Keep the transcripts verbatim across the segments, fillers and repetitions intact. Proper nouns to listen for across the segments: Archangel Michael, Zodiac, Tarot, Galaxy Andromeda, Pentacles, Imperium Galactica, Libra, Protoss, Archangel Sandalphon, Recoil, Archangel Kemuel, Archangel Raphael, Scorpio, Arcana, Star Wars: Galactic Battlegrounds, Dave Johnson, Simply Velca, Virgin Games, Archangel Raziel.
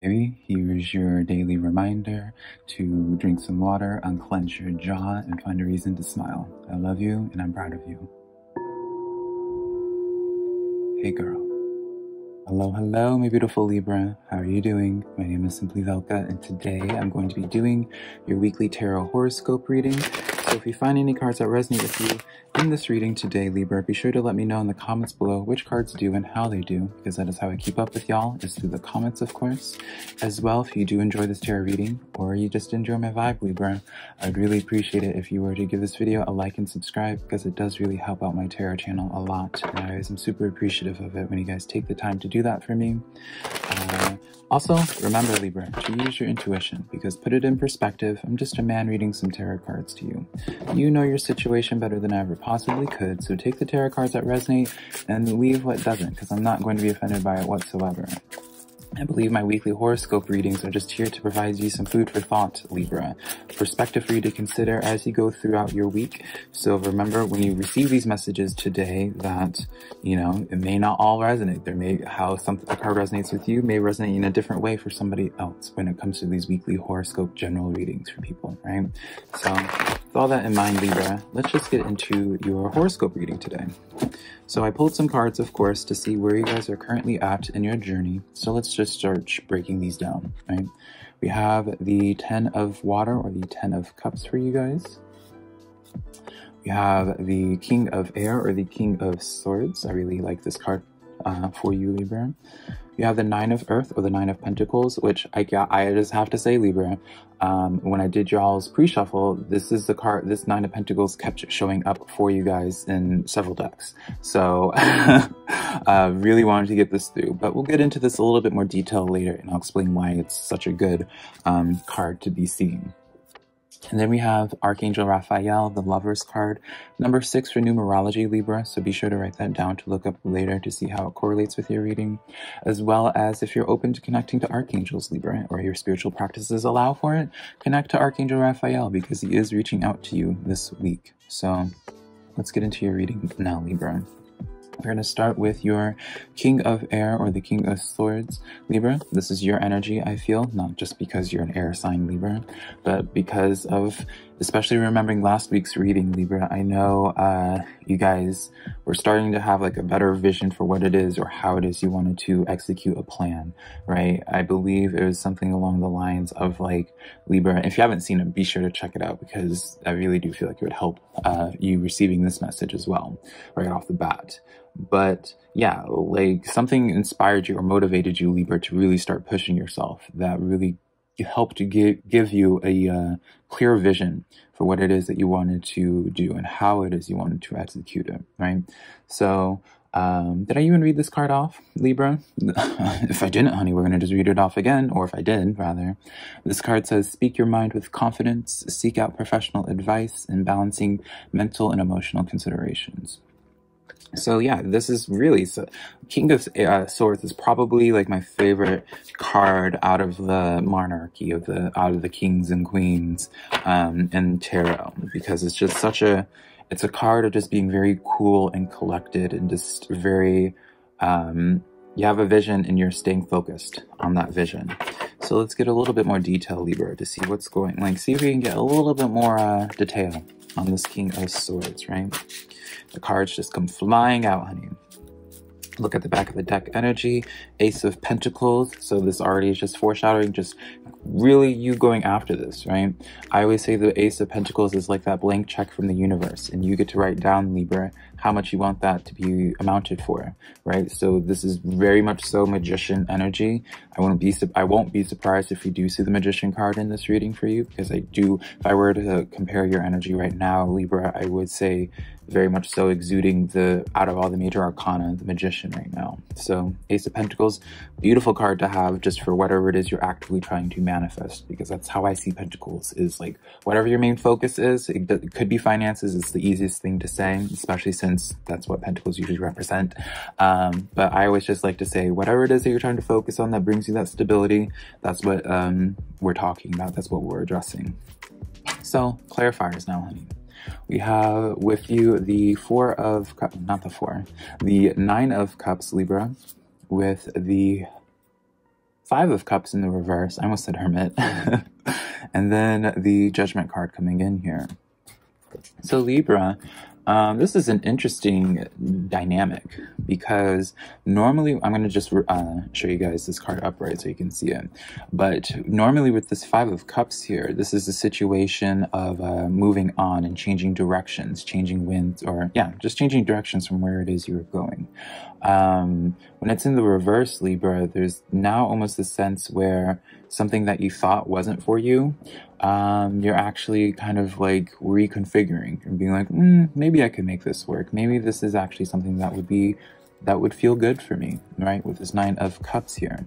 Baby, here's your daily reminder to drink some water, unclench your jaw, and find a reason to smile. I love you, and I'm proud of you. Hey girl. Hello, hello, my beautiful Libra. How are you doing? My name is Simply Velca, and today I'm going to be doing your weekly tarot horoscope reading. So if you find any cards that resonate with you in this reading today, Libra, be sure to let me know in the comments below which cards do and how they do, because that is how I keep up with y'all, is through the comments, of course. As well, if you do enjoy this tarot reading, or you just enjoy my vibe, Libra, I'd really appreciate it if you were to give this video a like and subscribe, because it does really help out my tarot channel a lot, and I am super appreciative of it when you guys take the time to do that for me. Uh, also, remember, Libra, to use your intuition, because put it in perspective, I'm just a man reading some tarot cards to you. You know your situation better than I ever possibly could, so take the tarot cards that resonate and leave what doesn't, because I'm not going to be offended by it whatsoever. I believe my weekly horoscope readings are just here to provide you some food for thought, Libra. Perspective for you to consider as you go throughout your week. So remember, when you receive these messages today, that, you know, it may not all resonate. There may, how some, a card resonates with you may resonate in a different way for somebody else when it comes to these weekly horoscope general readings for people, right? So with all that in mind, Libra, let's just get into your horoscope reading today. So I pulled some cards, of course, to see where you guys are currently at in your journey. So let's just start breaking these down, right? We have the ten of water, or the ten of cups for you guys. We have the king of air, or the king of swords. I really like this card uh, for you, Libra. You have the nine of earth, or the nine of pentacles, which I got, I just have to say, Libra, um, when I did y'all's pre-shuffle, this is the card, this nine of pentacles kept showing up for you guys in several decks. So uh, really wanted to get this through, but we'll get into this a little bit more detail later, and I'll explain why it's such a good um, card to be seeing. And then we have Archangel Raphael, the Lover's card, number six for numerology, Libra, so be sure to write that down to look up later to see how it correlates with your reading, as well as if you're open to connecting to archangels, Libra, or your spiritual practices allow for it, connect to Archangel Raphael, because he is reaching out to you this week. So let's get into your reading now, Libra. We're going to start with your king of air, or the king of swords, Libra. This is your energy, I feel, not just because you're an air sign, Libra, but because of, especially remembering last week's reading, Libra. I know uh, you guys were starting to have like a better vision for what it is, or how it is you wanted to execute a plan, right? I believe it was something along the lines of like, Libra, if you haven't seen it, be sure to check it out, because I really do feel like it would help uh, you receiving this message as well, right off the bat. But yeah, like something inspired you or motivated you, Libra, to really start pushing yourself. That really helped to give, give you a uh, clear vision for what it is that you wanted to do and how it is you wanted to execute it, right? So um, did I even read this card off, Libra? If I didn't, honey, we're going to just read it off again, or if I did, rather. This card says, speak your mind with confidence, seek out professional advice, and balancing mental and emotional considerations. So yeah, this is really, so King of uh, Swords is probably like my favorite card out of the monarchy, of the out of the kings and queens um, in tarot, because it's just such a, it's a card of just being very cool and collected, and just very, um, you have a vision and you're staying focused on that vision. So let's get a little bit more detail, Libra, to see what's going, like see if we can get a little bit more uh, detail on this King of Swords, right? The cards just come flying out, honey. Look at the back of the deck energy, Ace of Pentacles. So this already is just foreshadowing, just really you going after this, right? I always say the Ace of Pentacles is like that blank check from the universe, and you get to write down, Libra, how much you want that to be amounted for, right? So this is very much so Magician energy. I won't be, I won't be surprised if you do see the Magician card in this reading for you, because I do, if I were to compare your energy right now, Libra, I would say very much so exuding the, out of all the major arcana, the Magician right now. So Ace of Pentacles, beautiful card to have just for whatever it is you're actively trying to manifest, because that's how I see Pentacles, is like whatever your main focus is, it, it could be finances, it's the easiest thing to say, especially since that's what Pentacles usually represent. Um, but I always just like to say, whatever it is that you're trying to focus on that brings you that stability, that's what um, we're talking about, that's what we're addressing. So clarifiers now, honey. We have with you the four of cups, not the four, the nine of cups, Libra, with the Five of Cups in the reverse. I almost said Hermit. And then the Judgment card coming in here. So Libra, um, this is an interesting dynamic because normally, I'm going to just uh, show you guys this card upright so you can see it. But normally with this Five of Cups here, this is a situation of uh, moving on and changing directions, changing winds, or yeah, just changing directions from where it is you're going. Um, when it's in the reverse, Libra, there's now almost a sense where something that you thought wasn't for you, um, you're actually kind of like reconfiguring and being like, mm, maybe I could make this work. Maybe this is actually something that would be, that would feel good for me, right? With this Nine of Cups here.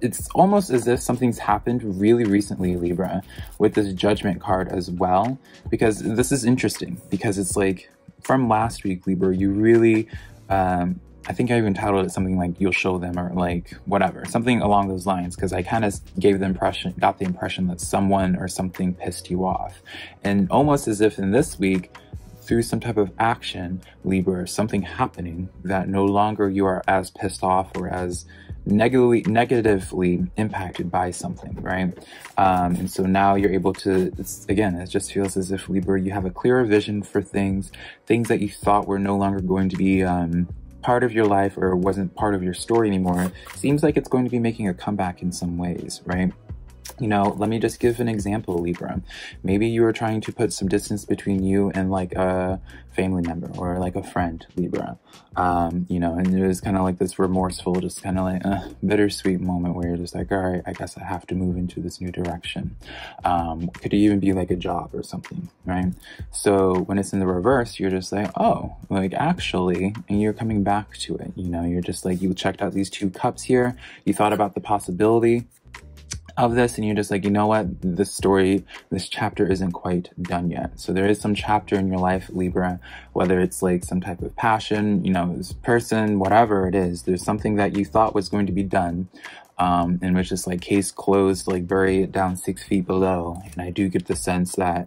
It's almost as if something's happened really recently, Libra, with this Judgment card as well, because this is interesting because it's like from last week, Libra, you really, um, I think I even titled it something like "You'll Show Them" or like whatever, something along those lines, because I kind of gave the impression, got the impression that someone or something pissed you off, and almost as if in this week, through some type of action, Libra, something happening that no longer you are as pissed off or as negatively negatively impacted by something, right? Um, and so now you're able to, it's, again, it just feels as if Libra, you have a clearer vision for things, things that you thought were no longer going to be Um, part of your life or wasn't part of your story anymore. Seems like it's going to be making a comeback in some ways, right? You know, let me just give an example, Libra. Maybe you were trying to put some distance between you and like a family member or like a friend, Libra. Um, you know, and it was kind of like this remorseful, just kind of like uh, bittersweet moment where you're just like, all right, I guess I have to move into this new direction. Um, could it even be like a job or something, right? So when it's in the reverse, you're just like, oh, like actually, and you're coming back to it. You know, you're just like, you checked out these two cups here. You thought about the possibility of this and you're just like, you know what, this story, this chapter isn't quite done yet. So there is some chapter in your life, Libra, whether it's like some type of passion, you know, this person, whatever it is, there's something that you thought was going to be done, um, and which is like case closed, like bury it down six feet below. And I do get the sense that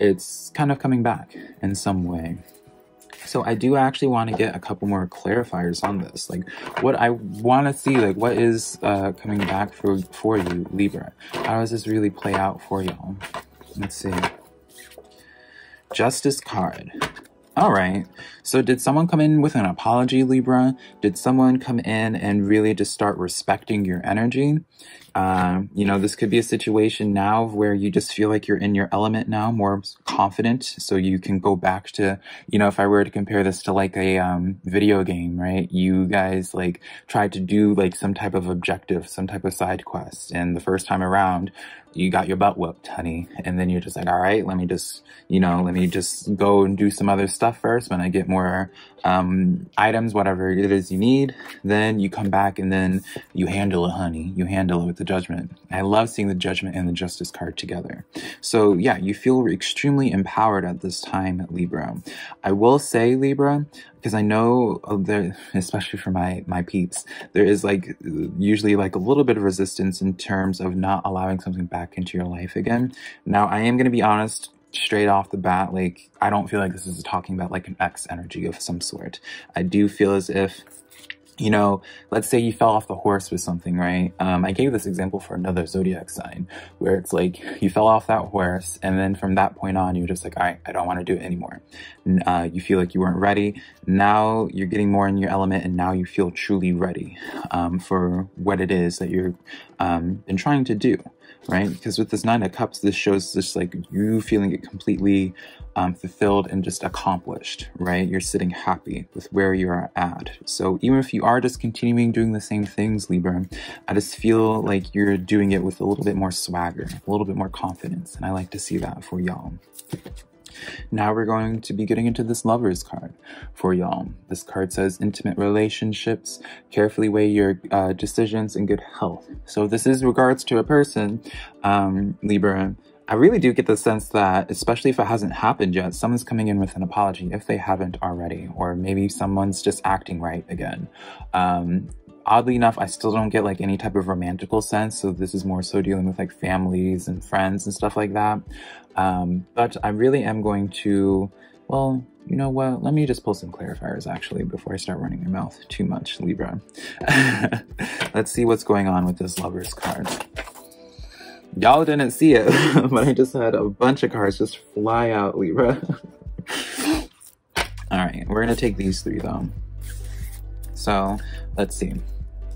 it's kind of coming back in some way. So I do actually want to get a couple more clarifiers on this. Like what I want to see, like what is uh, coming back for, for you, Libra? How does this really play out for y'all? Let's see. Justice card. All right. So did someone come in with an apology, Libra? Did someone come in and really just start respecting your energy? Um, you know, this could be a situation now where you just feel like you're in your element now, more confident. So you can go back to, you know, if I were to compare this to like a um, video game, right? You guys like tried to do like some type of objective, some type of side quest. And the first time around, you got your butt whooped, honey. And then you're just like, all right, let me just, you know, let me just go and do some other stuff first. When I get more um, items, whatever it is you need, then you come back and then you handle it, honey. You handle it with the Judgment. I love seeing the Judgment and the Justice card together. So yeah, you feel extremely empowered at this time, Libra. I will say, Libra, because I know there, especially for my my peeps, there is like usually like a little bit of resistance in terms of not allowing something back into your life again. Now, I am going to be honest straight off the bat, like I don't feel like this is talking about like an ex energy of some sort. I do feel as if, you know, let's say you fell off the horse with something, right? Um, I gave this example for another zodiac sign where it's like you fell off that horse and then from that point on, you're just like, all right, I don't want to do it anymore. Uh, you feel like you weren't ready. Now you're getting more in your element and now you feel truly ready um, for what it is that you're um, been trying to do, right? Because with this Nine of Cups, this shows just like you feeling it completely um, fulfilled and just accomplished, right? You're sitting happy with where you are at. So even if you are just continuing doing the same things, Libra, I just feel like you're doing it with a little bit more swagger, a little bit more confidence. And I like to see that for y'all. Now we're going to be getting into this Lovers card for y'all. This card says intimate relationships, carefully weigh your uh, decisions and good health. So this is regards to a person, um, Libra. I really do get the sense that, especially if it hasn't happened yet, someone's coming in with an apology if they haven't already, or maybe someone's just acting right again. Um, Oddly enough, I still don't get like any type of romantical sense. So this is more so dealing with like families and friends and stuff like that. Um, but I really am going to, well, You know what? Let me just pull some clarifiers, actually, before I start running your mouth too much, Libra. Let's see what's going on with this Lover's card. Y'all didn't see it, but I just had a bunch of cards just fly out, Libra. All right, we're going to take these three, though. So let's see.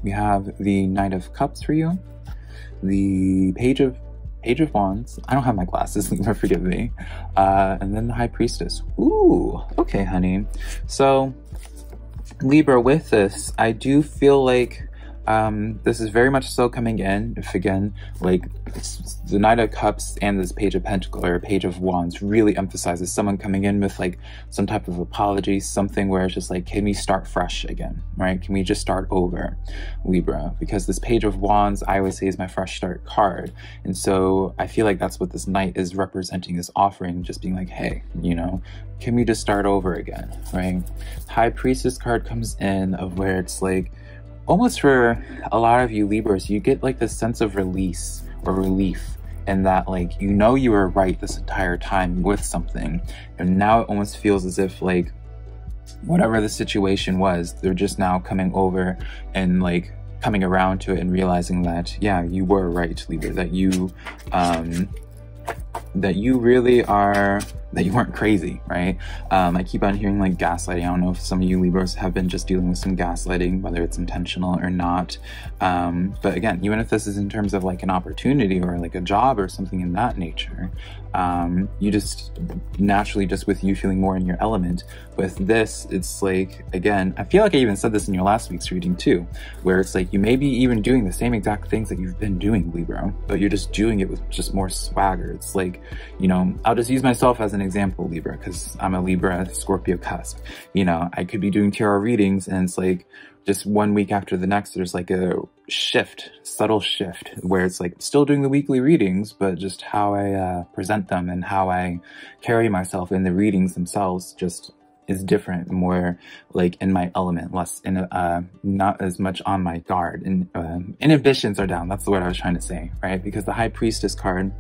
We have the Knight of Cups for you, the Page of Page of Wands. I don't have my glasses, Libra, forgive me. Uh, and then the High Priestess. Ooh, okay, honey. So, Libra, with this, I do feel like um, this is very much so coming in. If again, like the Knight of Cups and this Page of Pentacles or Page of Wands really emphasizes someone coming in with like some type of apology, something where it's just like, can we start fresh again, right? Can we just start over, Libra? Because this Page of Wands, I always say, is my fresh start card. And so I feel like that's what this Knight is representing, is offering, just being like, hey, you know, can we just start over again, right? High Priestess card comes in of where it's like, almost for a lot of you Libras, you get like this sense of release or relief in that, like, you know you were right this entire time with something, and now it almost feels as if like whatever the situation was, they're just now coming over and like coming around to it and realizing that, yeah, you were right, Libra, that you um that you really are, that you weren't crazy, right? Um, I keep on hearing like gaslighting. I don't know if some of you Libras have been just dealing with some gaslighting, whether it's intentional or not. Um, but again, even if this is in terms of like an opportunity or like a job or something in that nature, um, you just naturally, just with you feeling more in your element with this, it's like, again, I feel like I even said this in your last week's reading too, where it's like, you may be even doing the same exact things that you've been doing, Libra, but you're just doing it with just more swagger. It's like, you know, I'll just use myself as an example, Libra, because I'm a Libra Scorpio cusp. You know, I could be doing T R readings and it's like just one week after the next, there's like a shift, subtle shift, where it's like still doing the weekly readings, but just how I uh, present them and how I carry myself in the readings themselves just is different, more like in my element, less in a, uh, not as much on my guard, and uh, inhibitions are down. That's the word I was trying to say, right? Because the High Priestess card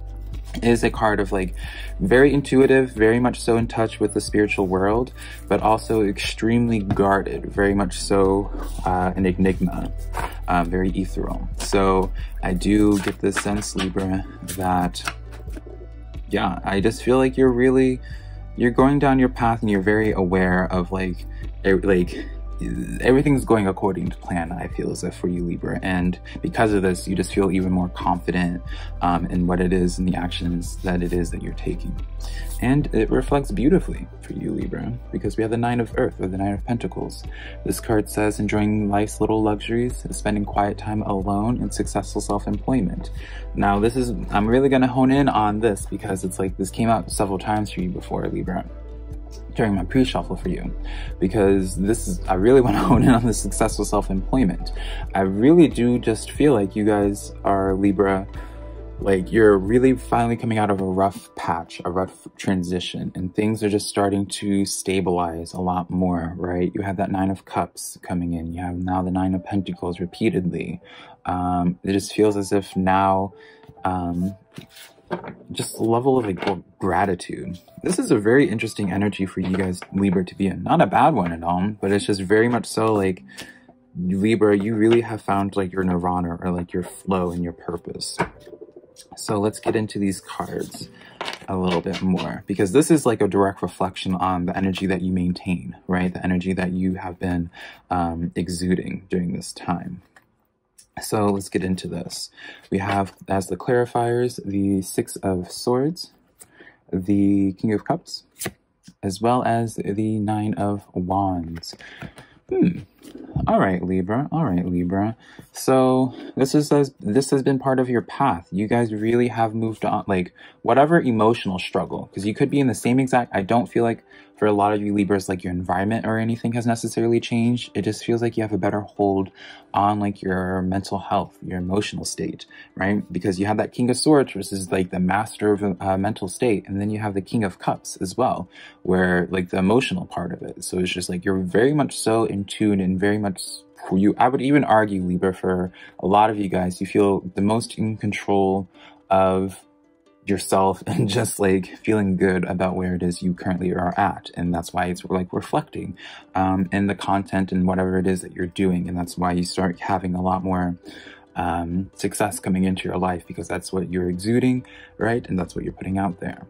is a card of like very intuitive, very much so in touch with the spiritual world, but also extremely guarded, very much so uh, an enigma, uh, very ethereal. So I do get this sense, Libra, that, yeah, I just feel like you're really, you're going down your path and you're very aware of like, like, everything's going according to plan, I feel as if, for you, Libra. And because of this, you just feel even more confident um, in what it is and the actions that it is that you're taking. And it reflects beautifully for you, Libra, because we have the Nine of Earth, or the Nine of Pentacles. This card says, enjoying life's little luxuries, spending quiet time alone, and successful self-employment. Now, this is, I'm really going to hone in on this because it's like, this came out several times for you before, Libra, during my pre-shuffle for you, because this is, I really want to hone in on the successful self-employment. I really do just feel like you guys are, Libra, like you're really finally coming out of a rough patch, a rough transition, and things are just starting to stabilize a lot more, right? You have that Nine of Cups coming in. You have now the Nine of Pentacles repeatedly. Um, it just feels as if now, um, just a level of like gratitude. This is a very interesting energy for you guys, Libra, to be in. Not a bad one at all, but it's just very much so like, Libra, you really have found like your nirvana, or like your flow and your purpose. So let's get into these cards a little bit more, because this is like a direct reflection on the energy that you maintain, right? The energy that you have been um, exuding during this time. So let's get into this. We have, as the clarifiers, the Six of Swords, the King of Cups, as well as the Nine of Wands. Hmm. All right, Libra. All right, Libra. So this is this has been part of your path. You guys really have moved on, like whatever emotional struggle, because you could be in the same exact. I don't feel like for a lot of you Libras, like your environment or anything has necessarily changed. It just feels like you have a better hold on like your mental health, your emotional state, right? Because you have that King of Swords, which is like the master of uh, mental state, and then you have the King of Cups as well, where like the emotional part of it. So it's just like you're very much so in tune and very much for you. I would even argue, Libra, for a lot of you guys, you feel the most in control of yourself and just like feeling good about where it is you currently are at. And that's why it's like reflecting um, in the content and whatever it is that you're doing. And that's why you start having a lot more um, success coming into your life, because that's what you're exuding, right? And that's what you're putting out there.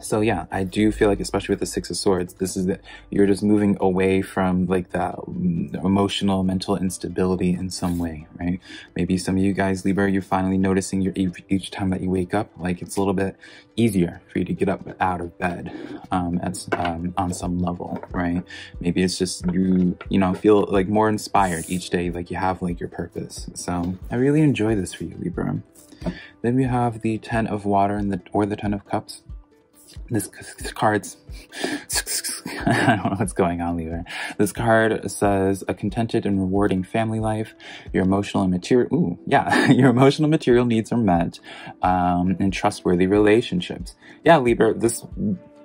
So yeah, I do feel like, especially with the Six of Swords, this is that you're just moving away from like that emotional, mental instability in some way, right? Maybe some of you guys, Libra, you're finally noticing your each, each time that you wake up, like it's a little bit easier for you to get up out of bed um, at, um, on some level, right? Maybe it's just you, you know, feel like more inspired each day, like you have like your purpose. So I really enjoy this for you, Libra. Then we have the Ten of Water and the or the Ten of Cups. This card's, I don't know what's going on, Libra. This card says a contented and rewarding family life. Your emotional and material, ooh, yeah, your emotional material needs are met, um, and trustworthy relationships. Yeah, Libra, this,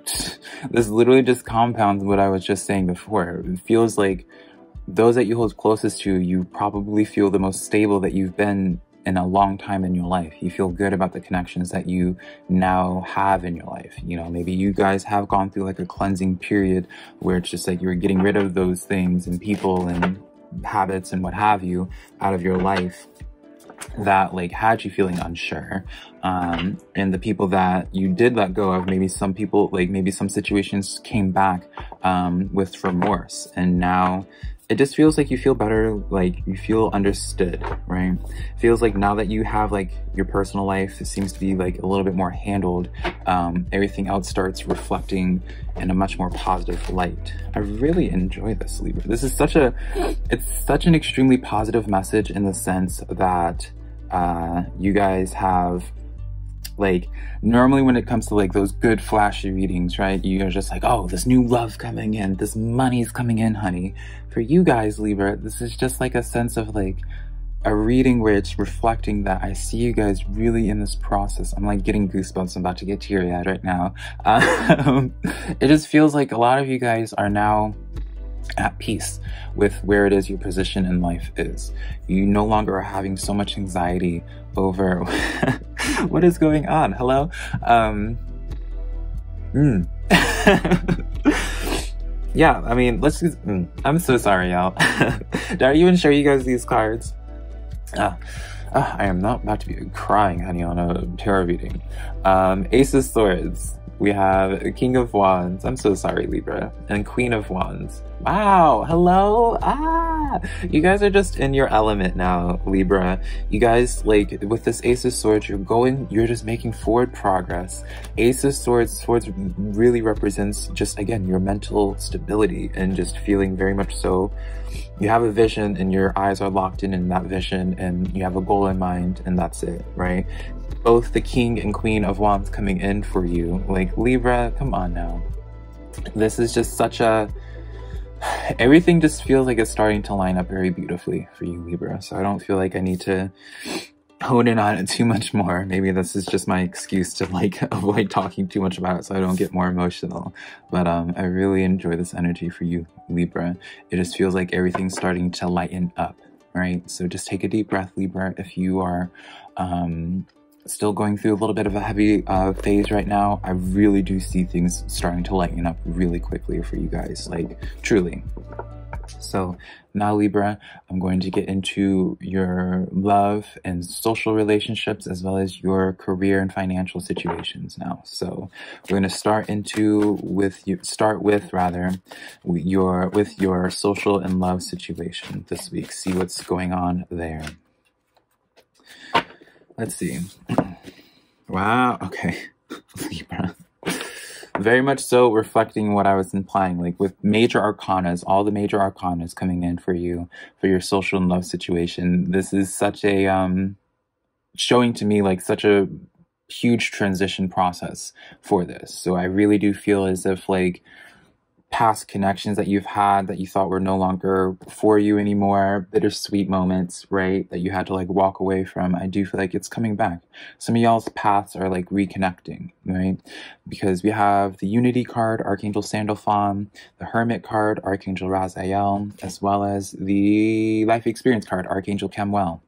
this literally just compounds what I was just saying before. It feels like those that you hold closest to, you probably feel the most stable that you've been in a long time in your life. You feel good about the connections that you now have in your life. You know, maybe you guys have gone through like a cleansing period where it's just like you're getting rid of those things and people and habits and what have you out of your life that like had you feeling unsure. Um, and the people that you did let go of, maybe some people, like maybe some situations came back um, with remorse, and now it just feels like you feel better, like you feel understood, right? Feels like now that you have like your personal life, it seems to be like a little bit more handled. Um, everything else starts reflecting in a much more positive light. I really enjoy this, Libra. This is such a, it's such an extremely positive message in the sense that uh, you guys have, like, normally when it comes to like those good flashy readings, right, you're just like, oh, this new love coming in, this money's coming in, honey. For you guys, Libra, this is just like a sense of like a reading where it's reflecting that I see you guys really in this process. I'm like getting goosebumps. I'm about to get teary-eyed right now. Um, it just feels like a lot of you guys are now at peace with where it is your position in life is. You no longer are having so much anxiety over what is going on. Hello? Um, mm. Yeah, I mean, let's just, mm, I'm so sorry, y'all. Did I even show you guys these cards? Ah. ah I am not about to be crying, honey, on a tarot reading. Um, Ace of Swords. We have King of Wands. I'm so sorry, Libra. And Queen of Wands. Wow. Hello. Ah, you guys are just in your element now, Libra. You guys, like, with this Ace of Swords, you're going, you're just making forward progress. Ace of Swords, Swords really represents just, again, your mental stability and just feeling very much so. You have a vision and your eyes are locked in in that vision and you have a goal in mind and that's it, right? Both the King and Queen of Wands coming in for you. Like, Libra, come on now. This is just such a... Everything just feels like it's starting to line up very beautifully for you, Libra. So I don't feel like I need to hone in on it too much more. Maybe this is just my excuse to, like, avoid talking too much about it so I don't get more emotional. But um, I really enjoy this energy for you, Libra. It just feels like everything's starting to lighten up, right? So just take a deep breath, Libra, if you are... Um, still going through a little bit of a heavy uh, phase right now. I really do see things starting to lighten up really quickly for you guys, like, truly. So now, Libra, I'm going to get into your love and social relationships as well as your career and financial situations now. So we're going to start into with you start with rather your with your social and love situation this week. See what's going on there. Let's see. Wow. Okay. Libra. Very much so reflecting what I was implying, like with major arcanas, all the major arcanas coming in for you, for your social and love situation. This is such a, um, showing to me like such a huge transition process for this. So I really do feel as if like past connections that you've had that you thought were no longer for you anymore, bittersweet moments, right, that you had to like walk away from, I do feel like it's coming back. Some of y'all's paths are like reconnecting, right? Because we have the Unity card, Archangel Sandalphon, the Hermit card, Archangel Raziel, as well as the Life Experience card, Archangel Kemuel.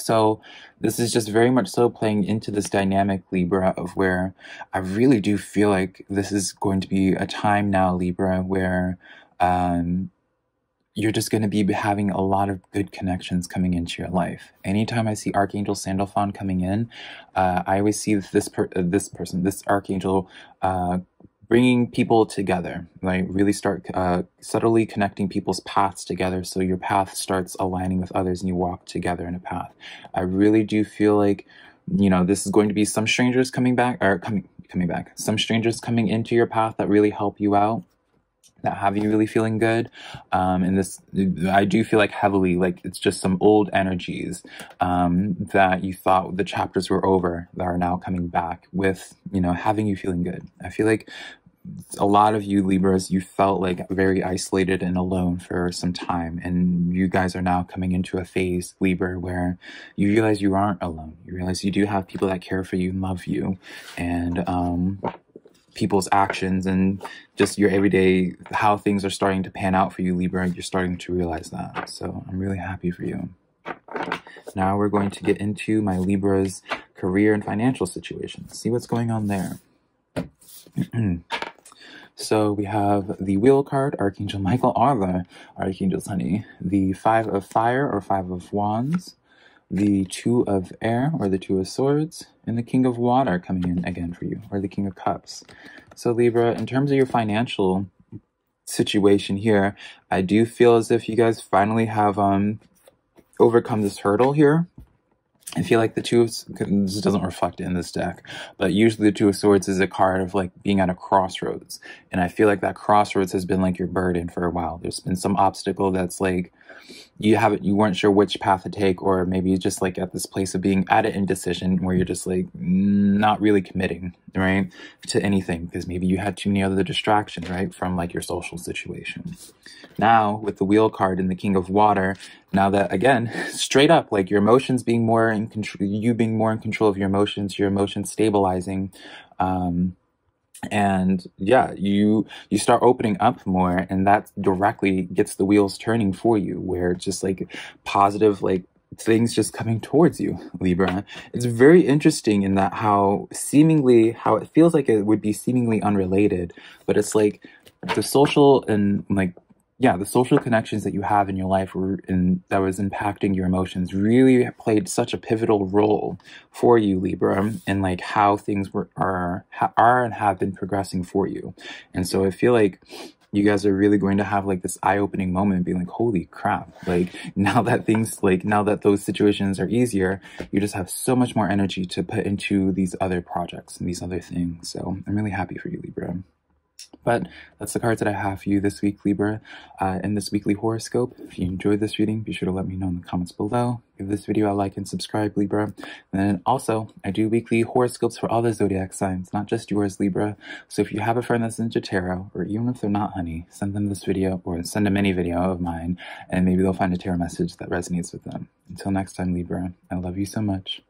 So this is just very much so playing into this dynamic, Libra, of where I really do feel like this is going to be a time now, Libra, where um, you're just going to be having a lot of good connections coming into your life. Anytime I see Archangel Sandalphon coming in, uh, I always see this per uh, this person, this Archangel, uh, bringing people together, like really start uh, subtly connecting people's paths together, so your path starts aligning with others and you walk together in a path. I really do feel like, you know, this is going to be some strangers coming back, or coming, coming back, some strangers coming into your path that really help you out, that have you really feeling good. Um, and this, I do feel like heavily, like it's just some old energies um, that you thought the chapters were over that are now coming back with, you know, having you feeling good. I feel like a lot of you Libras, you felt like very isolated and alone for some time, and you guys are now coming into a phase, Libra, where you realize you aren't alone. You realize you do have people that care for you, love you, and um, people's actions and just your everyday, how things are starting to pan out for you, Libra. You're starting to realize that. So I'm really happy for you. Now we're going to get into my Libra's career and financial situation. See what's going on there. So we have the Wheel card, Archangel Michael, or the Archangel's Honey, the Five of Fire or Five of Wands, the Two of Air or the Two of Swords, and the King of Water coming in again for you, or the King of Cups. So Libra, in terms of your financial situation here, I do feel as if you guys finally have um, overcome this hurdle here. I feel like the Two of, this doesn't reflect in this deck, but usually the Two of Swords is a card of like being at a crossroads. And I feel like that crossroads has been like your burden for a while. There's been some obstacle that's like, you haven't, you weren't sure which path to take, or maybe just like at this place of being at an indecision where you're just like not really committing, right, to anything, because maybe you had too many other distractions, right, from like your social situation. Now with the Wheel card and the King of Water, now that again, straight up, like your emotions being more in control, you being more in control of your emotions, your emotions stabilizing, um, and yeah, you you start opening up more, and that directly gets the wheels turning for you, where it's just like positive, like things just coming towards you, Libra. It's very interesting in that how seemingly, how it feels like it would be seemingly unrelated, but it's like the social and like, yeah, the social connections that you have in your life were in, that was impacting your emotions really played such a pivotal role for you, Libra, in like how things were, are, are and have been progressing for you. And so I feel like you guys are really going to have like this eye-opening moment being like, holy crap, like now that things, like now that those situations are easier, you just have so much more energy to put into these other projects and these other things. So I'm really happy for you, Libra. But that's the cards that I have for you this week, Libra, uh, in this weekly horoscope. If you enjoyed this reading, be sure to let me know in the comments below. Give this video a like and subscribe, Libra. And then also, I do weekly horoscopes for all the zodiac signs, not just yours, Libra. So if you have a friend that's into tarot, or even if they're not, honey, send them this video, or send them any video of mine, and maybe they'll find a tarot message that resonates with them. Until next time, Libra, I love you so much.